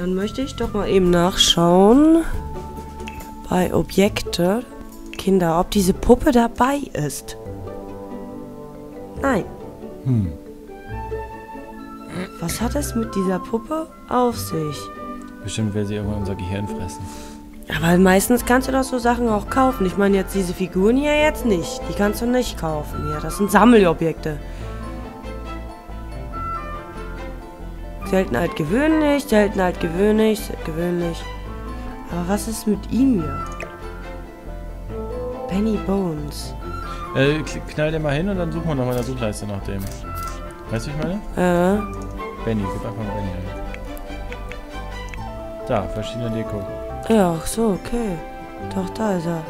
Dann möchte ich doch mal eben nachschauen bei Objekte, Kinder, ob diese Puppe dabei ist. Nein. Hm. Was hat es mit dieser Puppe auf sich? Bestimmt will sie irgendwann unser Gehirn fressen. Aber meistens kannst du doch so Sachen auch kaufen. Ich meine jetzt diese Figuren hier jetzt nicht. Die kannst du nicht kaufen. Ja, das sind Sammelobjekte. Selten halt gewöhnlich, selten halt gewöhnlich, gewöhnlich. Aber was ist mit ihm hier? Penny Bones. Knall den mal hin und dann suchen wir nochmal in der Suchleiste nach dem. Weißt du, was ich meine? Ja. Benny, gib einfach mal Benny ein. Da, verschiedene Deko. Ja, ach so, okay. Doch, da ist er.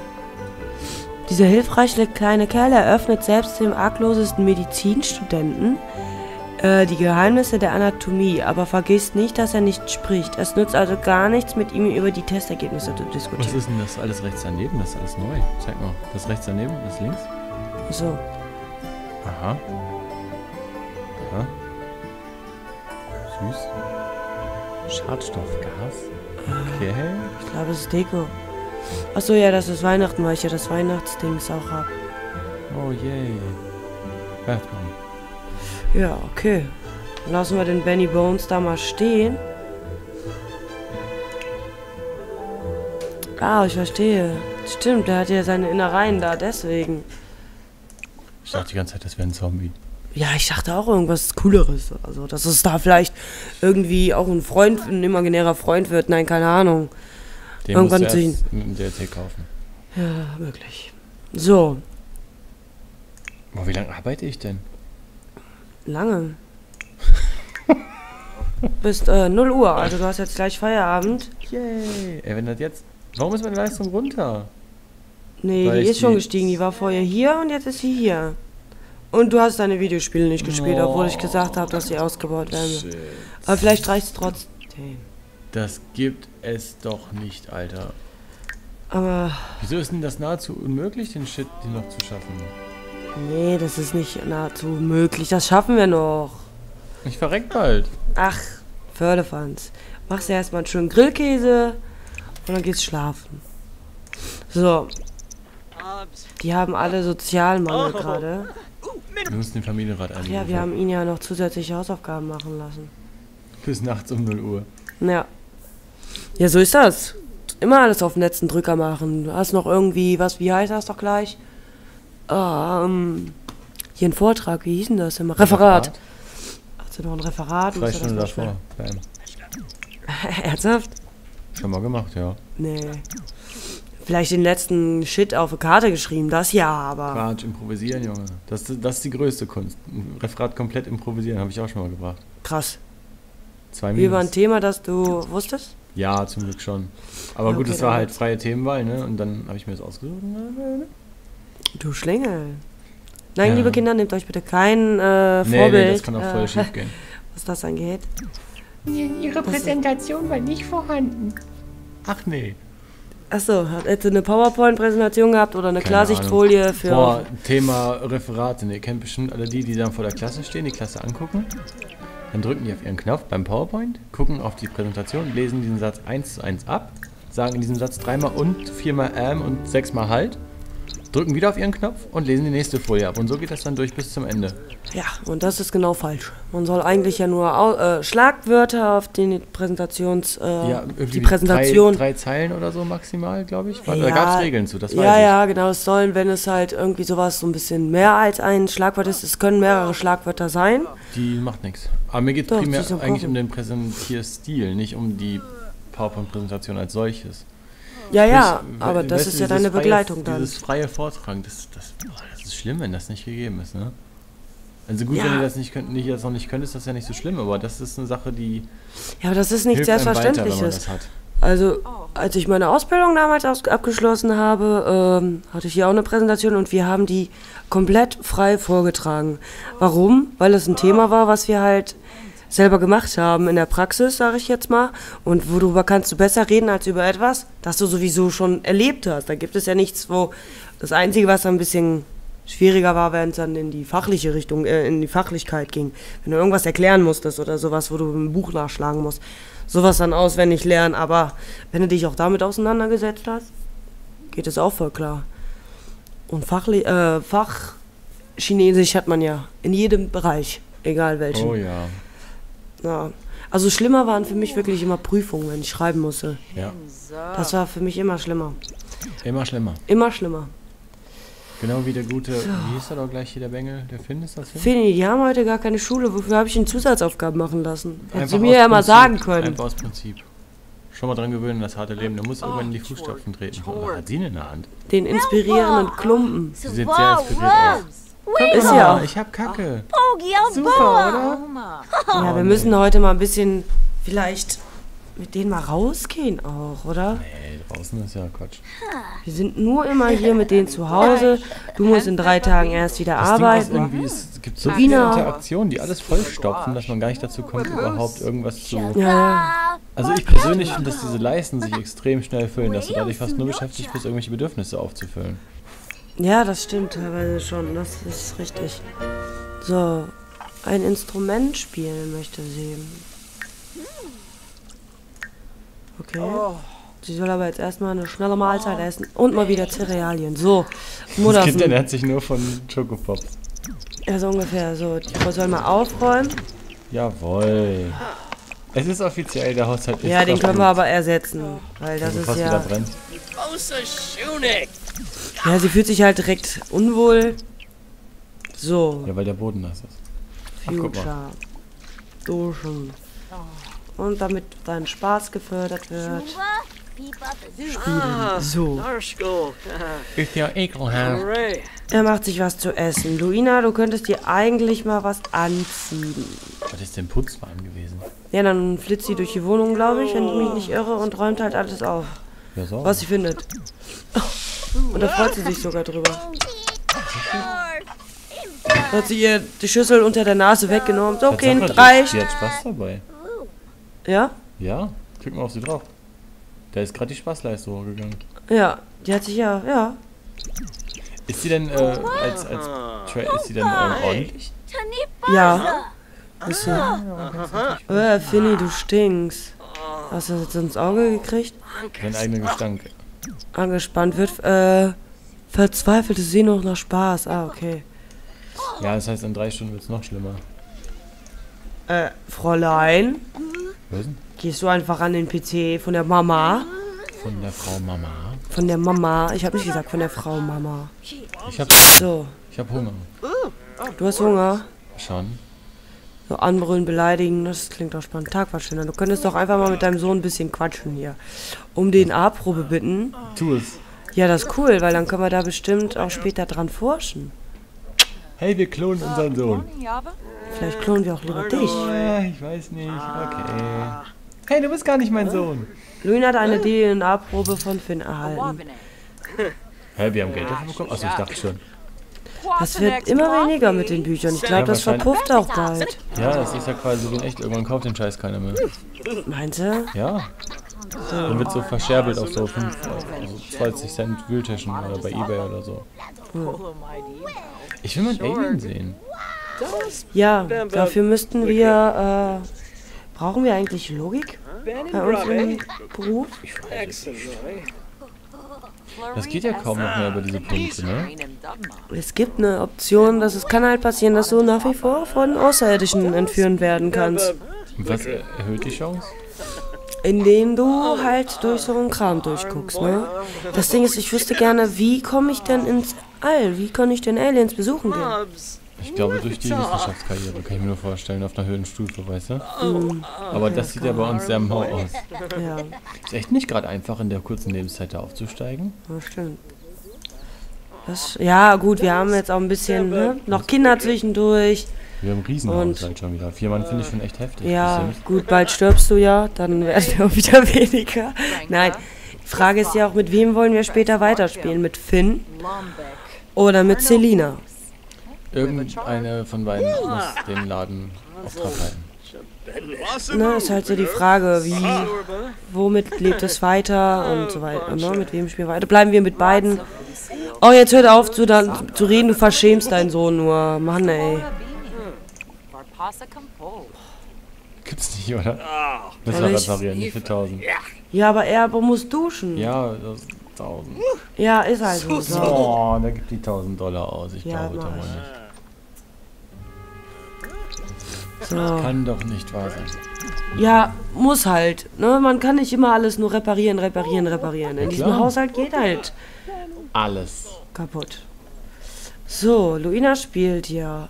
Dieser hilfreiche kleine Kerl eröffnet selbst dem arglosesten Medizinstudenten die Geheimnisse der Anatomie, aber vergiss nicht, dass er nicht spricht. Es nützt also gar nichts, mit ihm über die Testergebnisse zu diskutieren. Was ist denn das alles rechts daneben? Das ist alles neu. Zeig mal. Das rechts daneben, das links. Ach so. Aha. Ja. Süß. Schadstoffgas. Okay. Ich glaube, es ist Deko. Achso, ja, das ist Weihnachten, weil ich ja das Weihnachtsding auch habe. Oh je. Batman. Ja, okay. Dann lassen wir den Benny Bones da mal stehen. Ah, ich verstehe. Stimmt, der hat ja seine Innereien da, deswegen. Ich dachte die ganze Zeit, das wäre ein Zombie. Ja, ich dachte auch irgendwas Cooleres. Also, dass es da vielleicht irgendwie auch ein Freund, ein imaginärer Freund wird. Nein, keine Ahnung. Den irgendwann musst du erst mit dem DLC kaufen. Ja, wirklich. So. Boah, wie lange arbeite ich denn? Lange. Bist 0 Uhr, also du hast jetzt gleich Feierabend. Yay. Ey, wenn das jetzt... Warum ist meine Leistung runter? Nee, weil die ist schon gestiegen. Die war vorher hier und jetzt ist sie hier. Und du hast deine Videospiele nicht gespielt, obwohl ich gesagt habe, dass sie ausgebaut werden. Shit. Aber vielleicht reicht es trotzdem. Das gibt es doch nicht, Alter. Aber... Wieso ist denn das nahezu unmöglich, den Shit hier noch zu schaffen? Nee, das ist nicht nahezu möglich. Das schaffen wir noch. Ich verreck bald. Ach, Förderfans. Machst du erstmal einen schönen Grillkäse und dann geht's schlafen. So. Die haben alle Sozialmangel gerade. Wir müssen den Familienrat anrufen. Ja, wir haben ihn ja noch zusätzliche Hausaufgaben machen lassen. Bis nachts um 0 Uhr. Ja. Ja, so ist das. Immer alles auf den letzten Drücker machen. Du hast noch irgendwie was, wie heißt das doch gleich? Hier ein Vortrag, wie hieß denn das immer? Referat. Hast du noch ein Referat? Drei Stunden davor. Ernsthaft? Schon mal gemacht, ja. Nee. Vielleicht den letzten Shit auf eine Karte geschrieben, das ja, aber... Quatsch, improvisieren, Junge. Das ist die größte Kunst. Ein Referat komplett improvisieren, habe ich auch schon mal gebracht. Krass. 2 Minuten. Über ein Thema, das du wusstest? Ja, zum Glück schon. Aber ja, okay, gut, es war halt freie Themenwahl, ne? Und dann habe ich mir das ausgesucht. Du Schlingel. Nein, ja, liebe Kinder, nehmt euch bitte kein Vorbild. Nee, das kann auch voll schief gehen. Was das angeht. Ihre Präsentation war nicht vorhanden. Ach nee. Achso, hat jetzt eine PowerPoint-Präsentation gehabt oder eine Klarsichtfolie für... Boah, Thema Referate. Ihr kennt bestimmt alle die dann vor der Klasse stehen, die Klasse angucken. Dann drücken die auf ihren Knopf beim PowerPoint, gucken auf die Präsentation, lesen diesen Satz 1:1 ab, sagen in diesem Satz 3-mal und, 4-mal und 6-mal halt. Drücken wieder auf ihren Knopf und lesen die nächste Folie ab. Und so geht das dann durch bis zum Ende. Ja, und das ist genau falsch. Man soll eigentlich ja nur Schlagwörter auf den die Präsentation... Drei Zeilen oder so maximal, glaube ich. Ja, da gab es Regeln zu, das weiß ich. Ja, genau. Es sollen, wenn es halt irgendwie sowas so ein bisschen mehr als ein Schlagwort ist, es können mehrere Schlagwörter sein. Die macht nichts. Aber mir geht es primär eigentlich um den Präsentierstil, nicht um die PowerPoint-Präsentation als solches. Ja, ja, aber das ist ja deine Begleitung dann. Dieses freie Vortragen, das ist schlimm, wenn das nicht gegeben ist, ne? Also gut, wenn ihr das nicht könnt, ist das ja nicht so schlimm, aber das ist eine Sache, die... Ja, aber das ist nichts Selbstverständliches. Also, als ich meine Ausbildung damals abgeschlossen habe, hatte ich hier auch eine Präsentation und wir haben die komplett frei vorgetragen. Warum? Weil es ein Thema war, was wir halt... selber gemacht haben in der Praxis, sage ich jetzt mal. Und worüber kannst du besser reden als über etwas, das du sowieso schon erlebt hast? Da gibt es ja nichts, wo das Einzige, was ein bisschen Schwieriger war, wenn es dann in die fachliche Richtung, in die Fachlichkeit ging. Wenn du irgendwas erklären musstest oder sowas, wo du ein Buch nachschlagen musst, sowas dann auswendig lernen. Aber wenn du dich auch damit auseinandergesetzt hast, geht es auch voll klar. Und Fachchinesisch hat man ja in jedem Bereich, egal welchen. Oh ja. Ja. Also schlimmer waren für mich wirklich immer Prüfungen, wenn ich schreiben musste. Ja. Das war für mich immer schlimmer. Immer schlimmer. Immer schlimmer. Genau wie der gute, wie hieß er doch gleich hier, der Bengel, der Finn, ist das Finn? Finn, die haben heute gar keine Schule, wofür habe ich ihn Zusatzaufgaben machen lassen? Hätten sie mir ja mal sagen können. Einfach aus Prinzip. Schon mal dran gewöhnen, das harte Leben, du musst irgendwann in die Fußstapfen treten. Was hat sie denn in der Hand? Den inspirierenden Klumpen. Sie sieht sehr inspiriert aus. Ist ja auch. Ich hab Kacke. Super, oder? Ja, wir müssen heute mal ein bisschen, vielleicht mit denen mal rausgehen auch, oder? Nee, draußen ist ja Quatsch. Wir sind nur immer hier mit denen zu Hause. Du musst in 3 Tagen erst wieder arbeiten. Irgendwie ist, es gibt so viele Interaktionen, die alles vollstopfen, dass man gar nicht dazu kommt, überhaupt irgendwas zu... Ja. Also ich persönlich finde, dass diese Leisten sich extrem schnell füllen, dass du dadurch fast nur beschäftigt bist, irgendwelche Bedürfnisse aufzufüllen. Ja, das stimmt teilweise schon, das ist richtig. So, ein Instrument spielen möchte sie. Okay. Sie soll aber jetzt erstmal eine schnelle Mahlzeit essen und mal wieder Cerealien. So, Mutter. Das Kind ernährt sich nur von Schokopop. Ja, so ungefähr. So, die soll mal aufräumen. Jawohl. Es ist offiziell, der Haushalt ist. Ja, den können wir aber ersetzen, weil das ist ja... Ja, sie fühlt sich halt direkt unwohl. So. Ja, weil der Boden nass ist. Ach, Future. Duschen. Und damit dein Spaß gefördert wird. Spielen. So. Ist ja ekelhaft. Er macht sich was zu essen. Luina, du könntest dir eigentlich mal was anziehen. Was ist denn Putzmann gewesen? Ja, dann flitzt sie durch die Wohnung, glaube ich, wenn ich mich nicht irre, und räumt halt alles auf. Ja, so. Was sie findet. Und da freut sie sich sogar drüber. Da hat sie ihr die Schüssel unter der Nase weggenommen. So, okay, reicht. Die hat Spaß dabei. Ja? Ja, klick mal auf sie drauf. Da ist gerade die Spaßleiste hochgegangen. Ja, die hat sich ja. Ist sie denn ordentlich? Ja. Ist sie. Finny, du stinkst. Hast du das jetzt ins Auge gekriegt? Dein eigener Gestank. Angespannt wird, verzweifelte Sehnsucht nach Spaß. Ah, okay. Ja, das heißt, in 3 Stunden wird es noch schlimmer. Fräulein? Was? Gehst du einfach an den PC von der Mama? Von der Frau Mama? Von der Mama. Ich habe nicht gesagt, von der Frau Mama. Ich hab Hunger. Du hast Hunger? Schon. So anbrüllen, beleidigen, das klingt doch spannend. Tag war schöner. Du könntest doch einfach mal mit deinem Sohn ein bisschen quatschen hier. Um DNA-Probe bitten. Tu es. Ja, das ist cool, weil dann können wir da bestimmt auch später dran forschen. Hey, wir klonen unseren Sohn. Vielleicht klonen wir auch lieber dich. Ja, ich weiß nicht. Okay. Hey, du bist gar nicht mein Sohn. Luina hat eine DNA-Probe von Finn erhalten. Hä, wir haben Geld dafür bekommen? Achso, ich dachte schon. Das wird immer weniger mit den Büchern. Ich glaube, das verpufft auch bald. Ja, das ist ja quasi so echt. Irgendwann kauft den Scheiß keiner mehr. Meinst du? Ja. Dann wird so verscherbelt auf so 20 Cent Wühltaschen oder bei eBay oder so. Ich will mal einen Alien sehen. Ja, dafür müssten wir, brauchen wir eigentlich Logik bei unserem Beruf? Das geht ja kaum noch mehr über diese Punkte, ne? Es gibt eine Option, dass es kann halt passieren, dass du nach wie vor von Außerirdischen entführen werden kannst. Und was erhöht die Chance? Indem du halt durch so einen Kram durchguckst, ne? Das Ding ist, ich wüsste gerne, wie komme ich denn ins All? Wie kann ich denn Aliens besuchen gehen? Ich glaube, durch die Wissenschaftskarriere, kann ich mir nur vorstellen, auf einer Höhenstufe, weißt du? Aber das sieht ja bei uns sehr mau aus. Ja. Ist echt nicht gerade einfach, in der kurzen Lebenszeit da aufzusteigen. Ja, stimmt. Das, ja, gut, wir haben jetzt auch ein bisschen, ne, noch Kinder zwischendurch. Wir haben einen Riesenhaushalt halt schon wieder. 4 Mann finde ich schon echt heftig. Ja, gut, bald stirbst du ja, dann werden wir auch wieder weniger. Nein, die Frage ist ja auch, mit wem wollen wir später weiterspielen? Mit Finn oder mit Selina? Irgendeine von beiden muss den Laden Auftrag halten. Na, ist halt so die Frage, wie, womit lebt es weiter und so weiter, ne? Mit wem spielen wir weiter? Bleiben wir mit beiden Oh, jetzt hört auf zu reden, du verschämst deinen Sohn nur. Mann, ey. Gibt's nicht, oder? Müssen wir reparieren, für 1000. Ja, aber er muss duschen. Ja, das ist 1000. Ja, ist halt so. Oh, der gibt die 1000 $1.000 aus. Ich glaube da wohl nicht. So. Das kann doch nicht wahr sein. Ja, muss halt. Ne? Man kann nicht immer alles nur reparieren. In diesem Haushalt geht halt alles kaputt. So, Luina spielt ja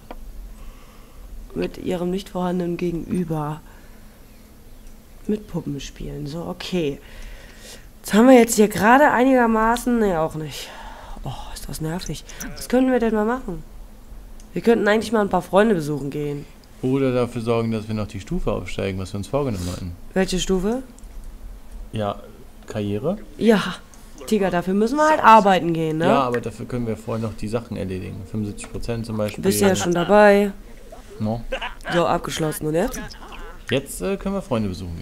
mit ihrem nicht vorhandenen Gegenüber. Mit Puppen spielen. So, okay. Das haben wir jetzt hier gerade einigermaßen... Ne, auch nicht. Oh, ist das nervig. Was könnten wir denn mal machen? Wir könnten eigentlich mal ein paar Freunde besuchen gehen. Oder dafür sorgen, dass wir noch die Stufe aufsteigen, was wir uns vorgenommen hatten. Welche Stufe? Ja, Karriere. Ja, Digga, dafür müssen wir halt arbeiten gehen, ne? Ja, aber dafür können wir vorher noch die Sachen erledigen. 75% zum Beispiel. Bist du ja schon dabei. No. So, abgeschlossen, und jetzt? Jetzt können wir Freunde besuchen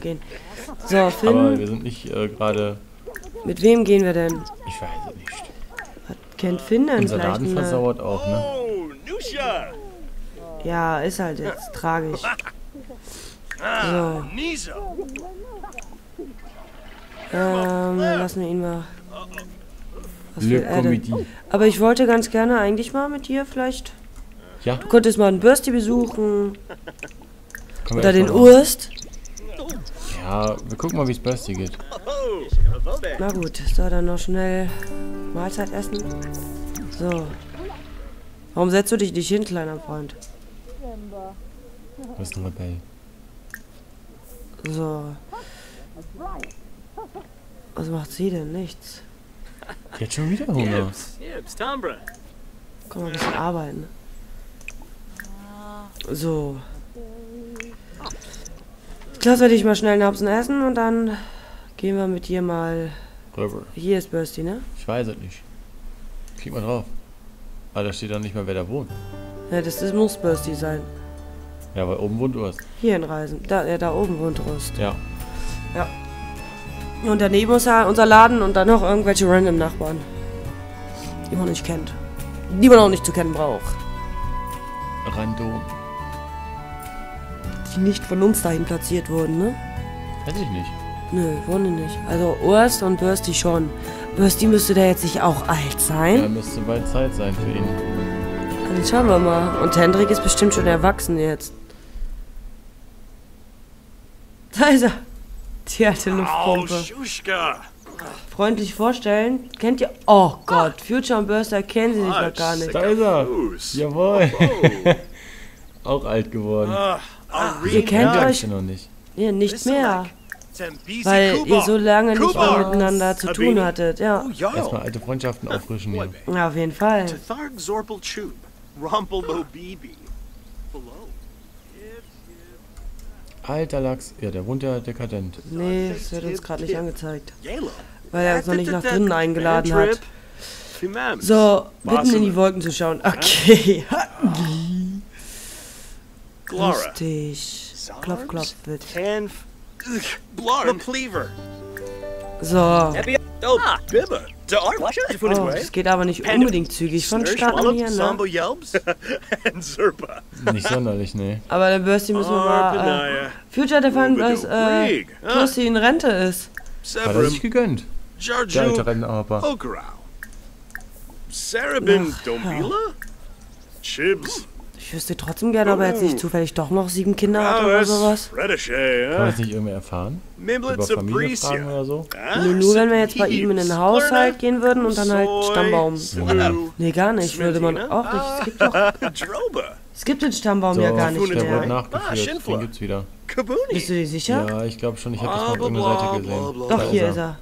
gehen. So, Finn. Aber wir sind nicht gerade... Mit wem gehen wir denn? Ich weiß es nicht. Was kennt Finn denn? Unser Laden versauert auch, ne? Ja, ist halt jetzt tragisch. So. Lassen wir ihn mal. Was will er denn? Aber ich wollte ganz gerne eigentlich mal mit dir vielleicht... Ja. Du könntest mal einen Bürsti besuchen. Oder den Urst. Ja, wir gucken mal, wie es Bürsti geht. Na gut, so, dann noch schnell Mahlzeit essen. So. Warum setzt du dich nicht hin, kleiner Freund? Du bist ein Rebell. So. Was macht sie denn? Nichts. Jetzt schon wieder Hunger. Komm mal ein bisschen arbeiten. So. Jetzt lassen wir dich mal schnell Napsen essen und dann gehen wir mit dir mal... Rüber. Hier ist Bürsti, ne? Ich weiß es nicht. Klick mal drauf. Ah, da steht doch nicht mal, wer da wohnt. Ja, das muss Bürsti sein. Ja, weil oben wohnt Urst. Hier in Reisen. Da oben wohnt Urst. Ja. Ja. Und daneben ist ja unser Laden und dann noch irgendwelche random Nachbarn. Die man nicht kennt. Die man auch nicht zu kennen braucht. Random. Die nicht von uns dahin platziert wurden, ne? Weiß ich nicht. Nö, wurden die nicht. Also Urst und Bürsti schon. Bürsti müsste der jetzt nicht auch alt sein? Ja, müsste bald Zeit sein für ihn. Dann schauen wir mal. Und Hendrik ist bestimmt schon erwachsen jetzt. Da ist er. Die alte Luftpumpe. Freundlich vorstellen. Kennt ihr... Oh Gott, Future und Bürsti kennen sie sich noch gar nicht. Da ist er. Jawohl. Auch alt geworden. Ihr kennt euch noch nicht. Ja, nicht mehr. Weil ihr so lange nicht mehr miteinander zu tun hattet, ja. Erstmal alte Freundschaften auffrischen hier. Ja, auf jeden Fall. Alter Lachs. Ja, der wohnt ja dekadent. Nee, das wird uns gerade nicht angezeigt. Weil er uns noch nicht nach drinnen eingeladen hat. So, bitten in die Wolken zu schauen. Okay. Lustig. Klopf, klopf, bitte. So. Oh, das geht aber nicht unbedingt zügig vonstatten hier, ne? Nicht sonderlich, ne. Aber der Bürsti müssen wir mal... Future hat erfahren, dass Bürsti in Rente ist. Hat er sich gegönnt. Der alte Rentenapa. Ich wüsste trotzdem gerne, ob er jetzt nicht zufällig doch noch 7 Kinder hat oder sowas. Kann man das nicht irgendwie erfahren? Über Familie fragen oder so? Nur wenn wir jetzt bei ihm in den Haushalt gehen würden und dann halt Stammbaum. Nee, gar nicht. Würde man auch nicht. Es gibt doch... Es gibt den Stammbaum so, ja gar nicht mehr. Wird nachgeführt. Den gibt's wieder. Bist du dir sicher? Ja, ich glaube schon. Ich habe das mal auf irgendeiner Seite gesehen. Doch, hier ist er.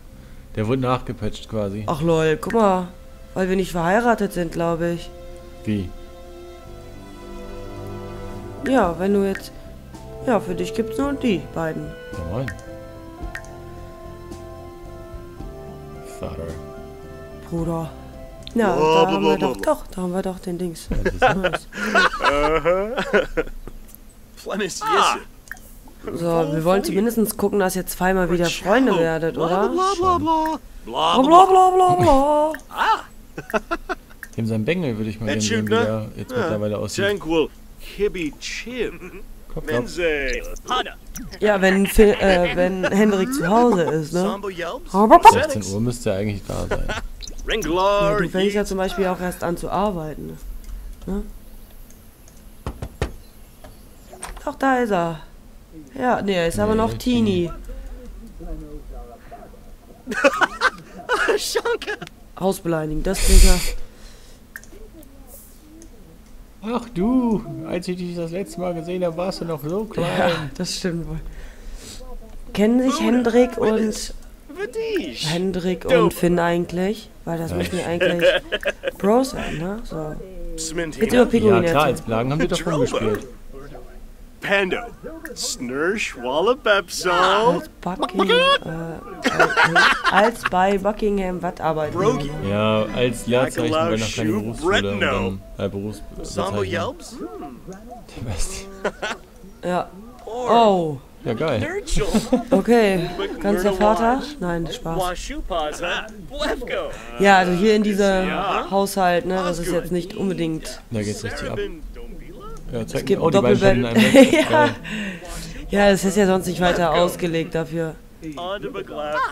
Der wurde nachgepatcht quasi. Ach lol, guck mal. Weil wir nicht verheiratet sind, glaube ich. Wie? Ja, wenn du jetzt... Ja, für dich gibt's nur die beiden. Ja, moin. Vater. Bruder. Ja, da haben wir doch, da haben wir doch den Dings. Das ist nice. So, wir wollen zumindest gucken, dass ihr zweimal wieder Freunde werdet, oder? Blablabla. Blablabla. Dem sein Bengel würde ich mal gerne wieder jetzt mittlerweile aussehen. Ja, wenn Hendrik zu Hause ist, ne? 16 Uhr müsste er eigentlich da sein. Ja, du fängst ja zum Beispiel auch erst an zu arbeiten. Ne? Doch, da ist er. Ja, nee, er ist aber noch Teenie. Schanke! Hausbeleidigung, das ist ja. Ach du, als ich dich das letzte Mal gesehen habe, warst du noch so klein. Ja, das stimmt wohl. Kennen sich Hendrik und... Hendrik und Finn eigentlich? Weil das müssen wir eigentlich Bros sein, ne? So. Bitte über Pinguin jetzt. Ja klar, als Plagen haben wir doch schon gespielt. Pando. Als bei Buckingham, was arbeitet ihr? Ja, als Leerzeichen, wenn noch keine Berufsschule und dann Berufsbezeichnung. Der Beste. Ja. Oh. Ja, geil. Okay, ganz der Vater? Nein, Spaß. Ja, also hier in diesem Haushalt, ne, das ist jetzt nicht unbedingt... Da geht's richtig ab. Ja, zeig mir auch die beiden Stunden ein Bett. Ja. Ja, das ist ja sonst nicht weiter ausgelegt dafür.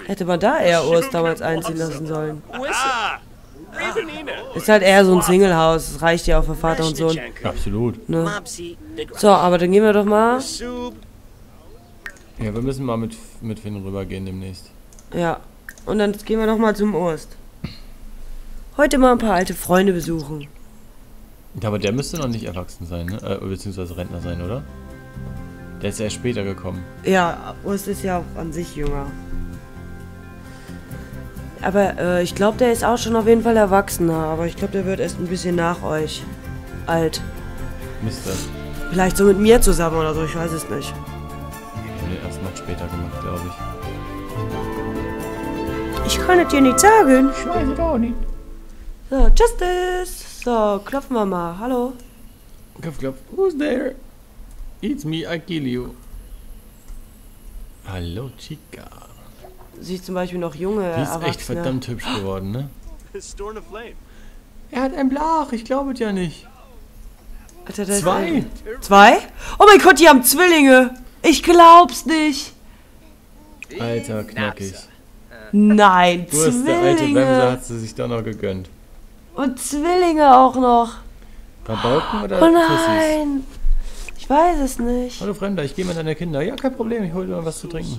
Hätte man da eher Urs damals einziehen lassen sollen. Ist halt eher so ein Singlehaus, das reicht ja auch für Vater und Sohn. Absolut. Ne? So, aber dann gehen wir doch mal... Ja, wir müssen mal mit Finn rübergehen demnächst. Ja, und dann gehen wir doch mal zum Urs. Heute mal ein paar alte Freunde besuchen. Ja, aber der müsste noch nicht erwachsen sein, ne? Beziehungsweise Rentner sein, oder? Der ist erst später gekommen. Ja, Urs ist ja auch an sich jünger. Aber ich glaube, der ist auch schon auf jeden Fall erwachsener. Aber ich glaube, der wird erst ein bisschen nach euch alt. Mist das. Vielleicht so mit mir zusammen oder so, ich weiß es nicht. Ich habe den erst noch später gemacht, glaube ich. Ich kann es dir nicht sagen. Ich weiß es auch nicht. So, Justice. So, klopfen wir mal. Hallo. Klopf, klopf. Who's there? It's me, I kill you. Hallo, Chica. Sieht zum Beispiel noch junge aus. Die ist echt verdammt hübsch geworden, ne? Er hat ein Blach, ich glaube es ja nicht. Alter, das zwei. Zwei? Oh mein Gott, die haben Zwillinge. Ich glaub's nicht. Alter, knackig. Nein, du Zwillinge. Der alte Bremser hat sie sich doch noch gegönnt. Und Zwillinge auch noch. Rabauken oder Tussis? Oh nein. Ich weiß es nicht. Hallo Fremder, ich gehe mit deiner Kinder. Ja, kein Problem, ich hole dir mal was zu trinken.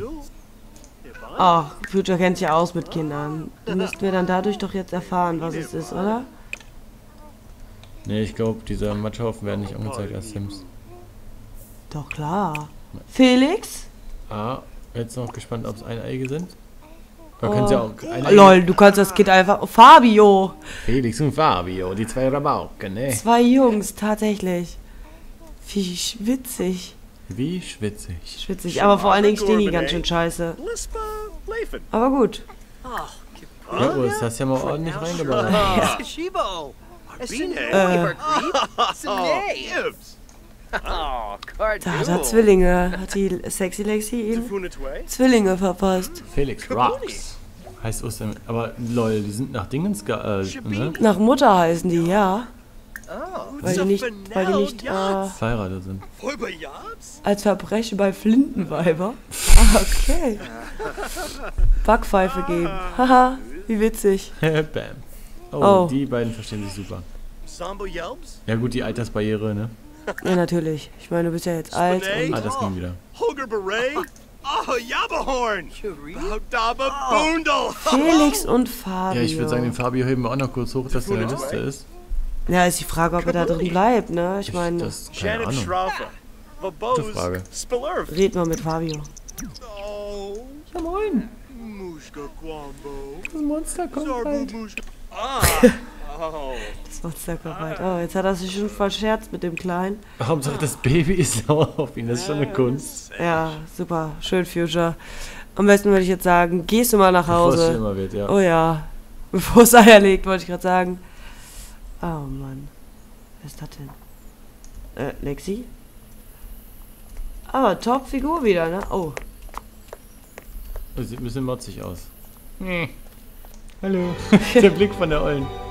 Ach, Future kennt sich ja aus mit Kindern. Dann müssten wir dann dadurch doch jetzt erfahren, was es ist, oder? Nee, ich glaube, diese Matschhaufen werden nicht angezeigt als Sims. Doch klar. Felix? Ah, jetzt noch gespannt, ob es Eineige sind. Oh. Auch lol, du kannst das Kind einfach... Fabio! Felix und Fabio, die zwei Rabauken, ne? Zwei Jungs, tatsächlich. Wie schwitzig. Wie schwitzig. Schwitzig, aber vor allen Dingen stehen die ganz schön scheiße. Aber gut. Ja, Urs, hast ja mal ordentlich reingebaut. Ja. Da hat er Zwillinge, hat die Sexy Lexi ihn Zwillinge verpasst. Felix Rocks heißt Ostern, aber lol, die sind nach Dingens ne? Nach Mutter heißen die, ja. Weil die nicht verheiratet sind. Als Verbrechen bei Flintenweiber. Okay. Backpfeife geben. Haha, wie witzig. Bam. Oh, die beiden verstehen sich super. Ja gut, die Altersbarriere, ne? Ja, natürlich. Ich meine, du bist ja jetzt alt. Und das ging wieder. Felix und Fabio. Ja, ich würde sagen, den Fabio heben wir auch noch kurz hoch, dass der in der Liste ist. Ja, ist die Frage, ob er da drin bleibt, ne? Ich meine... Keine Ahnung. Gute Frage. Red mal mit Fabio. Ja, moin. Das Monster kommt halt. Das Monster kommt halt. Oh, jetzt hat er sich schon verscherzt mit dem Kleinen. Warum sagt das Baby ist sauer auf ihn? Das ist schon eine Kunst. Ja, super. Schön, Future. Am besten würde ich jetzt sagen, gehst du mal nach Hause. Bevor es schlimmer wird, ja. Oh ja. Bevor es Eier legt, wollte ich gerade sagen. Oh Mann. Wer ist das denn? Lexi? Aber Top-Figur wieder, ne? Oh. Das sieht ein bisschen motzig aus. Nee. Hallo. Der Blick von der Ollen.